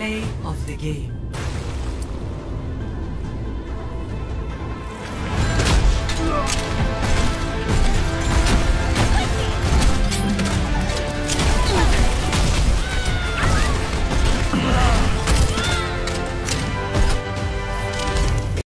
play of the game.